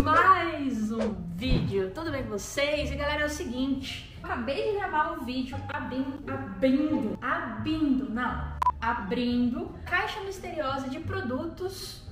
mais um vídeo. Tudo bem com vocês? E galera, é o seguinte, eu acabei de gravar um vídeo abrindo caixa misteriosa de produtos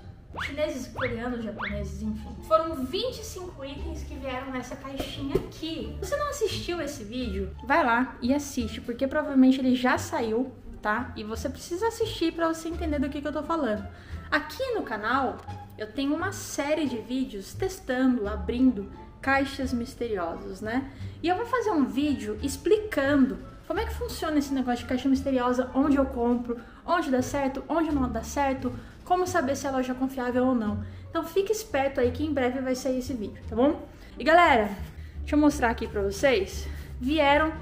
chineses, coreanos, japoneses, enfim. Foram 25 itens que vieram nessa caixinha aqui. Se você não assistiu esse vídeo, vai lá e assiste, porque provavelmente ele já saiu, tá? E você precisa assistir pra você entender do que eu tô falando. Aqui no canal, eu tenho uma série de vídeos testando, abrindo caixas misteriosas, né? E eu vou fazer um vídeo explicando como é que funciona esse negócio de caixa misteriosa, onde eu compro, onde dá certo, onde não dá certo, como saber se a loja é confiável ou não. Então fique esperto aí que em breve vai sair esse vídeo, tá bom? E galera, deixa eu mostrar aqui pra vocês. Vieram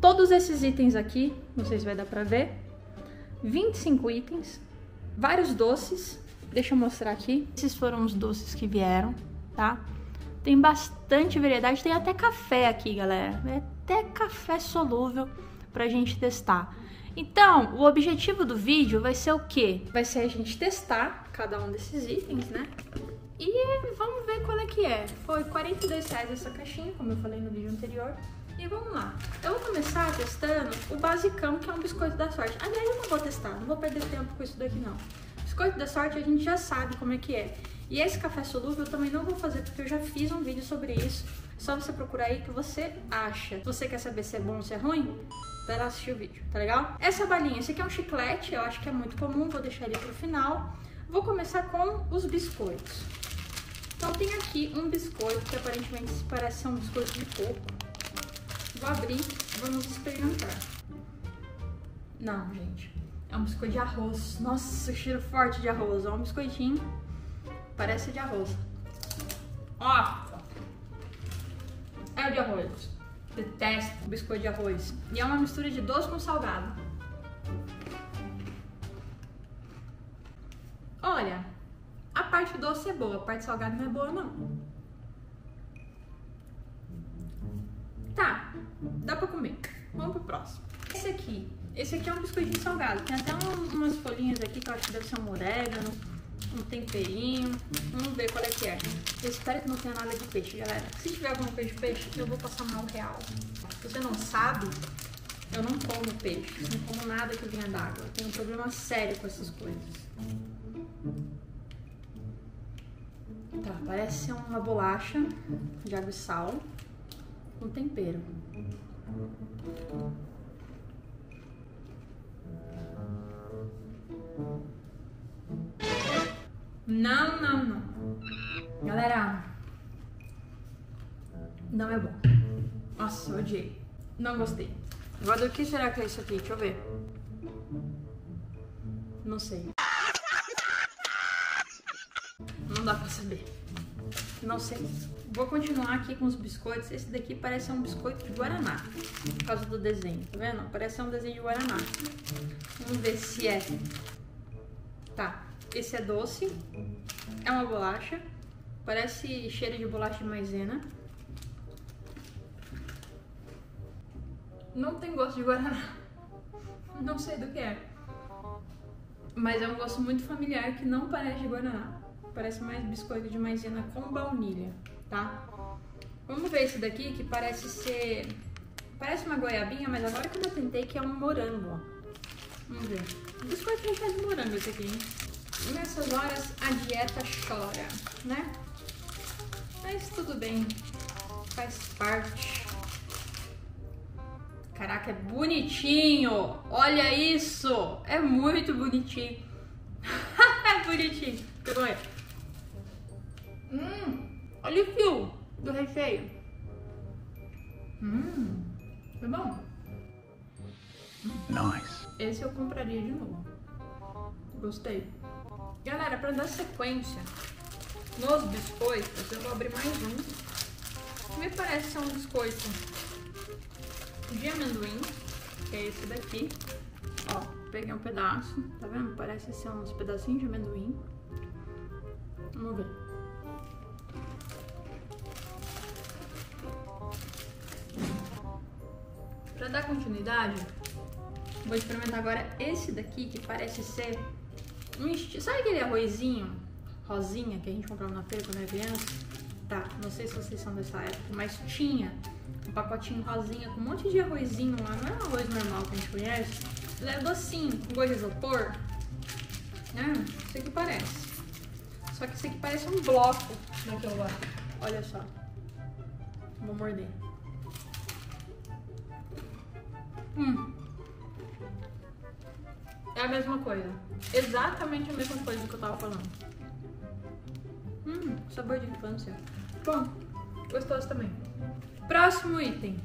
todos esses itens aqui, não sei se vai dar pra ver, 25 itens, vários doces, deixa eu mostrar aqui. Esses foram os doces que vieram, tá? Tem bastante variedade, tem até café aqui, galera. É até café solúvel pra gente testar. Então, o objetivo do vídeo vai ser o quê? Vai ser a gente testar cada um desses itens, né? E vamos ver qual é que é. Foi R$42,00 essa caixinha, como eu falei no vídeo anterior. E vamos lá. Eu vou começar testando o basicão, que é um biscoito da sorte. Aliás, eu não vou testar, não vou perder tempo com isso daqui, não. Biscoito da sorte a gente já sabe como é que é. E esse café solúvel eu também não vou fazer, porque eu já fiz um vídeo sobre isso. É só você procurar aí que você acha. Se você quer saber se é bom ou se é ruim, vai lá assistir o vídeo, tá legal? Essa balinha, esse aqui é um chiclete, eu acho que é muito comum, vou deixar ele pro final. Vou começar com os biscoitos. Então tem aqui um biscoito, que aparentemente parece ser um biscoito de coco. Vou abrir, vamos experimentar. Não, gente, é um biscoito de arroz. Nossa, cheiro forte de arroz, é um biscoitinho. Parece de arroz. Ó! É o de arroz. Detesto biscoito de arroz. E é uma mistura de doce com salgado. Olha, a parte doce é boa, a parte salgada não é boa, não. Tá, dá pra comer. Vamos pro próximo. Esse aqui é um biscoitinho salgado. Tem até umas folhinhas aqui que eu acho que deve ser um orégano, um temperinho. Vamos ver qual é que é. Eu espero que não tenha nada de peixe, galera. Se tiver alguma coisa de peixe, eu vou passar mal real. Se você não sabe, eu não como peixe. Não como nada que venha d'água. Eu tenho um problema sério com essas coisas. Tá, parece uma bolacha de água e sal com tempero. Não, não, não. Galera, não é bom. Nossa, eu odiei. Não gostei. Agora, o que será que é isso aqui? Deixa eu ver. Não sei. Não dá pra saber. Não sei. Vou continuar aqui com os biscoitos. Esse daqui parece um biscoito de guaraná, por causa do desenho, tá vendo? Parece um desenho de guaraná. Vamos ver se é. Tá. Esse é doce, é uma bolacha, parece cheiro de bolacha de maisena. Não tem gosto de guaraná, não sei do que é, mas é um gosto muito familiar que não parece de guaraná, parece mais biscoito de maisena com baunilha, tá? Vamos ver esse daqui que parece uma goiabinha, mas agora que eu tentei que é um morango, ó. Vamos ver, biscoito que faz de morango esse aqui, hein? Nessas horas a dieta chora, né? Mas tudo bem, faz parte. Caraca, é bonitinho! Olha isso! É muito bonitinho! É bonitinho! Pegou ele. Olha o fio do recheio. Foi bom? Nice! Esse eu compraria de novo. Gostei. Galera, para dar sequência nos biscoitos, eu vou abrir mais um. Me parece ser um biscoito de amendoim, que é esse daqui. Ó, peguei um pedaço, tá vendo? Parece ser uns pedacinhos de amendoim. Vamos ver. Para dar continuidade, vou experimentar agora esse daqui, que parece ser... Sabe aquele arrozinho rosinha que a gente comprava na feira quando era criança? tá? Não sei se vocês são dessa época, mas tinha um pacotinho rosinha com um monte de arrozinho lá. Não é um arroz normal que a gente conhece. Ele é docinho, com gosto de isopor. Isso aqui parece. Só que isso aqui parece um bloco naquilo lá. Olha só. Vou morder. É a mesma coisa. Exatamente a mesma coisa do que eu tava falando. Sabor de infância. Bom, gostoso também. Próximo item.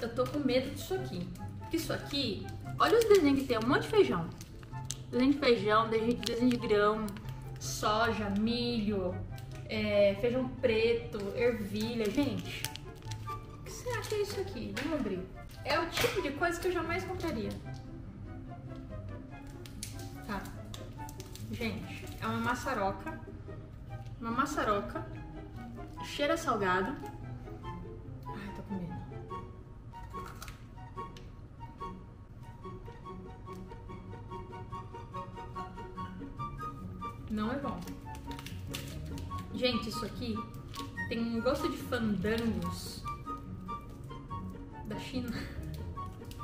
Eu tô com medo disso aqui. Porque isso aqui, olha os desenhos que tem, um monte de feijão. Desenho de feijão, desenho de grão, soja, milho, feijão preto, ervilha. Gente, o que você acha disso aqui? Vamos abrir. É o tipo de coisa que eu jamais compraria. Tá. Gente, é uma maçaroca. Uma maçaroca. Cheira salgado. Ai, tô com medo. Não é bom. Gente, isso aqui tem um gosto de fandangos. Da China.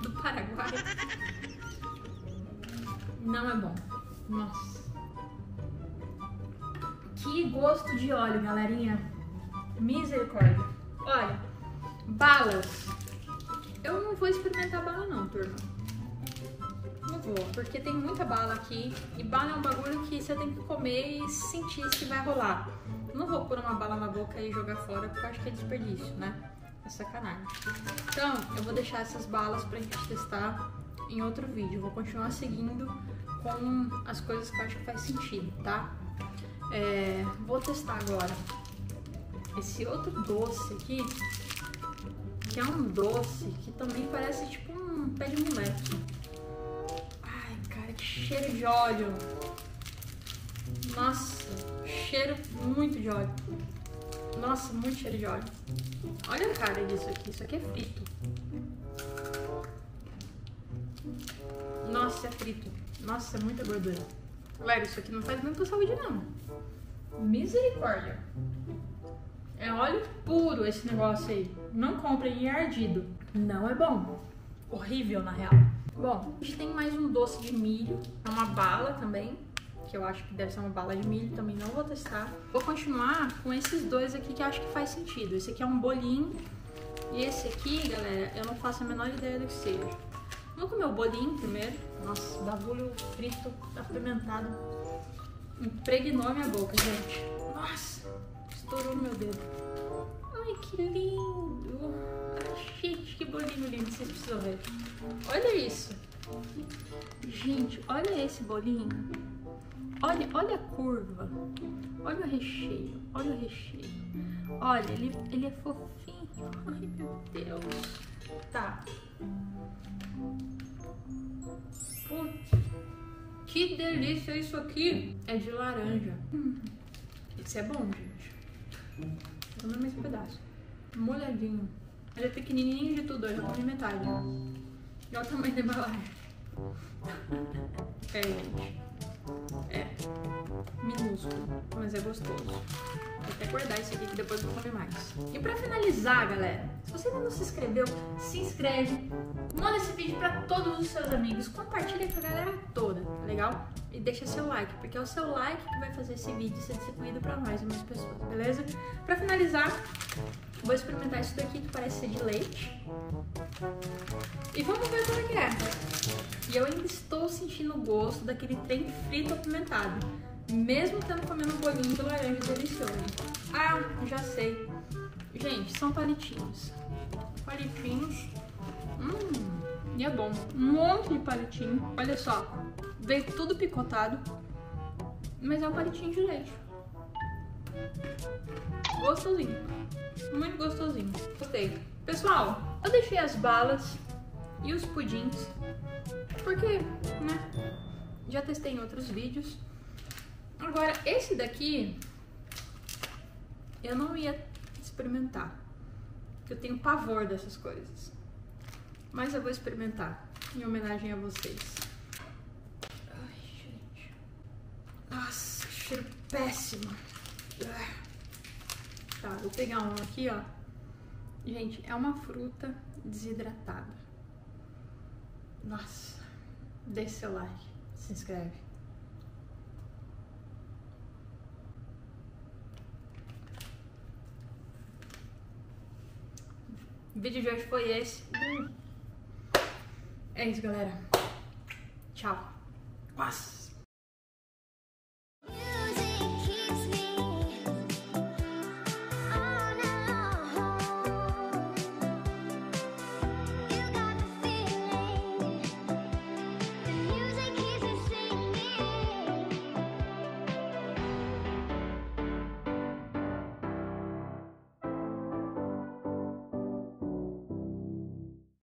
Do Paraguai. Não é bom. Nossa. Que gosto de óleo, galerinha. Misericórdia. Olha, balas. Eu não vou experimentar bala não, turma. Não vou, porque tem muita bala aqui. E bala é um bagulho que você tem que comer e sentir se vai rolar. Eu não vou pôr uma bala na boca e jogar fora, porque eu acho que é desperdício, né? É sacanagem. Então, eu vou deixar essas balas pra gente testar em outro vídeo. Eu vou continuar seguindo com as coisas que eu acho que faz sentido, tá? Vou testar agora esse outro doce aqui, que é um doce que também parece tipo um pé de moleque. Ai, cara, que cheiro de óleo. Nossa, cheiro muito de óleo. Nossa, muito cheiro de óleo. Olha a cara disso aqui, isso aqui é frito. Nossa, é frito. Nossa, é muita gordura. Galera, isso aqui não faz bem pra saúde não. Misericórdia. É óleo puro esse negócio aí. Não comprem em ardido. Não é bom. Horrível, na real. Bom, a gente tem mais um doce de milho. É uma bala também, que eu acho que deve ser uma bala de milho, também não vou testar. Vou continuar com esses dois aqui que acho que faz sentido. Esse aqui é um bolinho e esse aqui, galera, eu não faço a menor ideia do que seja. Vou comer o bolinho primeiro. Nossa, bagulho frito, apimentado. Impregnou minha boca, gente. Nossa, estourou meu dedo. Ai, que lindo. Ai, gente, que bolinho lindo, vocês precisam ver. Olha isso. Gente, olha esse bolinho. Olha, olha a curva. Olha o recheio. Olha o recheio. Olha, ele é fofinho. Ai, meu Deus. Tá. Putz, que delícia isso aqui. É de laranja. Isso é bom, gente. Tô no mesmo pedaço. Molhadinho. Ele é pequenininho de tudo, eu já comi metade. E olha o tamanho da embalagem. É, gente. É minúsculo, mas é gostoso. Vou até guardar isso aqui que depois eu vou comer mais. E pra finalizar, galera, se você ainda não se inscreveu, se inscreve. Manda esse vídeo pra todos os seus amigos. Compartilha com a galera toda, tá legal? E deixa seu like, porque é o seu like que vai fazer esse vídeo ser distribuído pra mais e mais pessoas, beleza? Pra finalizar, vou experimentar isso daqui que parece ser de leite. E vamos ver como é que é. E eu ainda estou sentindo o gosto daquele trem frito apimentado, mesmo tendo comendo um bolinho de laranja delicioso. Ah, já sei. Gente, são palitinhos. Palitinhos. E é bom. Um monte de palitinho. Olha só. Veio tudo picotado. Mas é um palitinho de leite. Gostosinho. Muito gostosinho. Gostei. Pessoal, eu deixei as balas e os pudins, porque, né, já testei em outros vídeos. Agora, esse daqui, eu não ia experimentar, porque eu tenho pavor dessas coisas. Mas eu vou experimentar, em homenagem a vocês. Ai, gente. Nossa, que cheiro péssimo. tá? Vou pegar um aqui, ó. Gente, é uma fruta desidratada. Nossa. Deixe seu like. Se inscreve. O vídeo de hoje foi esse. É isso, galera. Tchau. Nossa.